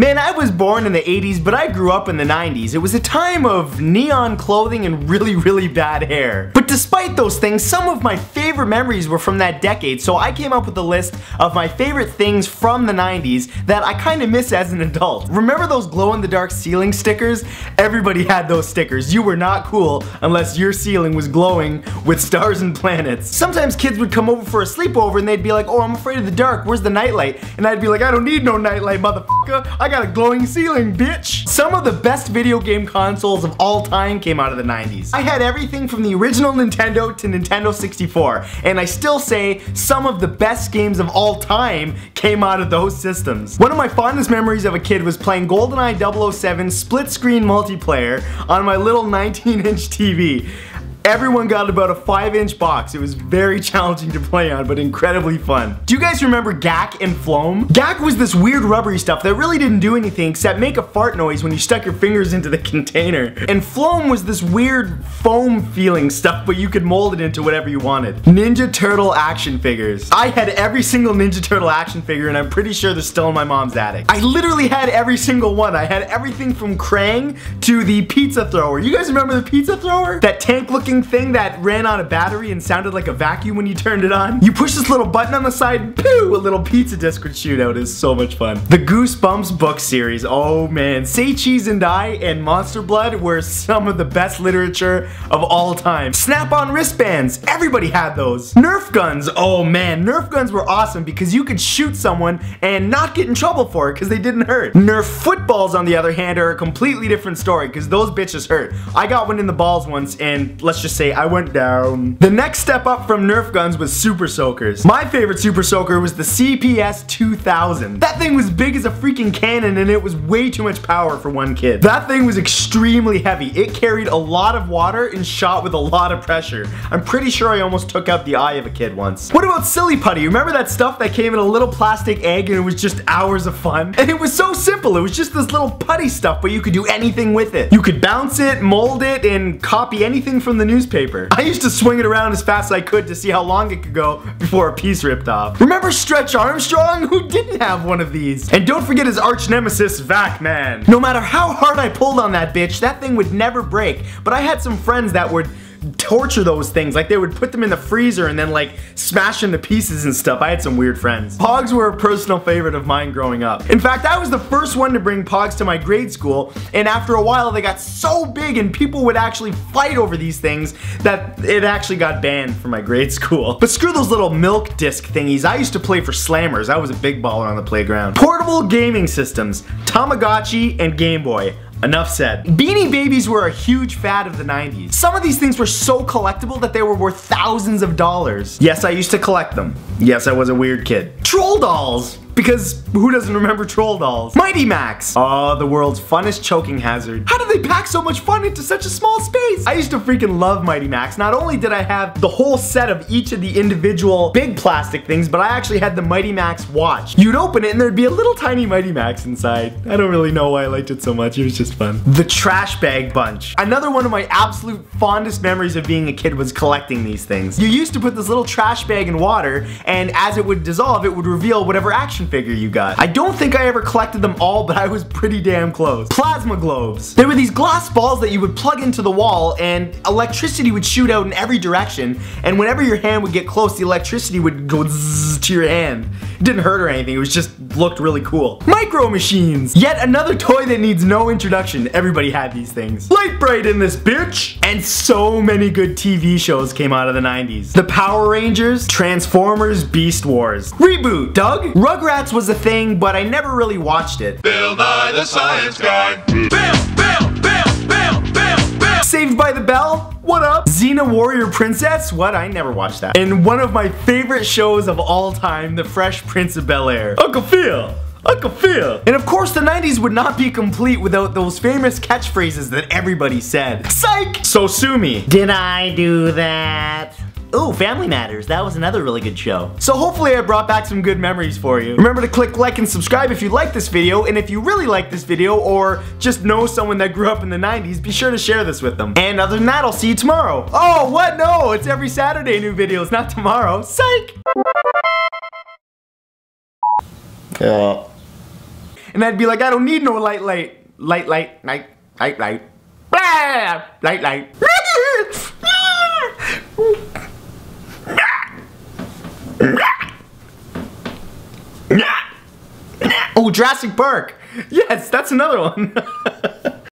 Man, I was born in the 80s, but I grew up in the 90s. It was a time of neon clothing and really bad hair. But despite those things, some of my favorite memories were from that decade, so I came up with a list of my favorite things from the 90s that I kind of miss as an adult. Remember those glow-in-the-dark ceiling stickers? Everybody had those stickers. You were not cool unless your ceiling was glowing with stars and planets. Sometimes kids would come over for a sleepover and they'd be like, "Oh, I'm afraid of the dark, where's the nightlight?" And I'd be like, "I don't need no nightlight, motherfucker. I got a glowing ceiling, bitch." Some of the best video game consoles of all time came out of the 90s. I had everything from the original Nintendo to Nintendo 64, and I still say some of the best games of all time came out of those systems. One of my fondest memories of a kid was playing GoldenEye 007 split-screen multiplayer on my little 19-inch TV. Everyone got about a 5-inch box. It was very challenging to play on, but incredibly fun. Do you guys remember Gak and Floam? Gak was this weird rubbery stuff that really didn't do anything except make a fart noise when you stuck your fingers into the container. And Floam was this weird foam feeling stuff, but you could mold it into whatever you wanted. Ninja Turtle action figures. I had every single Ninja Turtle action figure, and I'm pretty sure they're still in my mom's attic. I literally had every single one. I had everything from Krang to the pizza thrower. You guys remember the pizza thrower? That tank looking thing that ran on a battery and sounded like a vacuum when you turned it on. You push this little button on the side and pooh, a little pizza disc would shoot out. Is so much fun. The Goosebumps book series, oh man. Say Cheese and Die and Monster Blood were some of the best literature of all time. Snap-on wristbands, everybody had those. Nerf guns, oh man. Nerf guns were awesome because you could shoot someone and not get in trouble for it because they didn't hurt. Nerf footballs, on the other hand, are a completely different story because those bitches hurt. I got one in the balls once and let's just say I went down. The next step up from Nerf guns was Super Soakers. My favorite Super Soaker was the CPS-2000. That thing was big as a freaking cannon and it was way too much power for one kid. That thing was extremely heavy. It carried a lot of water and shot with a lot of pressure. I'm pretty sure I almost took out the eye of a kid once. What about Silly Putty? Remember that stuff that came in a little plastic egg and it was just hours of fun? And it was so simple. It was just this little putty stuff, but you could do anything with it. You could bounce it, mold it, and copy anything from the newspaper. I used to swing it around as fast as I could to see how long it could go before a piece ripped off. Remember Stretch Armstrong? Who didn't have one of these? And don't forget his arch nemesis, Vac Man. No matter how hard I pulled on that bitch, that thing would never break. But I had some friends that would torture those things. Like, they would put them in the freezer and then like smash them to pieces and stuff. I had some weird friends. Pogs were a personal favorite of mine growing up. In fact, I was the first one to bring Pogs to my grade school, and after a while they got so big and people would actually fight over these things that it actually got banned from my grade school. But screw those little milk disc thingies. I used to play for Slammers. I was a big baller on the playground. Portable gaming systems, Tamagotchi and Game Boy. Enough said. Beanie Babies were a huge fad of the 90s. Some of these things were so collectible that they were worth thousands of dollars. Yes, I used to collect them. Yes, I was a weird kid. Troll dolls! Because who doesn't remember troll dolls? Mighty Max! Oh, the world's funnest choking hazard. How did they pack so much fun into such a small space? I used to freaking love Mighty Max. Not only did I have the whole set of each of the individual big plastic things, but I actually had the Mighty Max watch. You'd open it and there'd be a little tiny Mighty Max inside. I don't really know why I liked it so much. It was just fun. The Trash Bag Bunch. Another one of my absolute fondest memories of being a kid was collecting these things. You used to put this little trash bag in water, and as it would dissolve, it would reveal whatever action figure you got. I don't think I ever collected them all, but I was pretty damn close. Plasma globes. They were these glass balls that you would plug into the wall and electricity would shoot out in every direction, and whenever your hand would get close, the electricity would go zzz to your hand. It didn't hurt or anything, it was just looked really cool. Micro Machines. Yet another toy that needs no introduction. Everybody had these things. Light Brite in this bitch. And so many good TV shows came out of the 90s. The Power Rangers, Transformers, Beast Wars. Reboot. Doug. Rugrats was a thing, but I never really watched it. Bill Nye the Science Guy. Bill. Saved by the Bell. What up? Xena Warrior Princess? What? I never watched that. And one of my favorite shows of all time, The Fresh Prince of Bel-Air. Uncle Phil. Uncle Phil. And of course, the 90s would not be complete without those famous catchphrases that everybody said. Psych! So sue me. Did I do that? Ooh, Family Matters. That was another really good show. So hopefully I brought back some good memories for you. Remember to click like and subscribe if you like this video, and if you really like this video or just know someone that grew up in the 90s, be sure to share this with them. And other than that, I'll see you tomorrow. Oh, what? No, it's every Saturday new videos, not tomorrow. Psych! Yeah. And I'd be like, I don't need no light. Blah! Light. Oh, Jurassic Park! Yes, that's another one.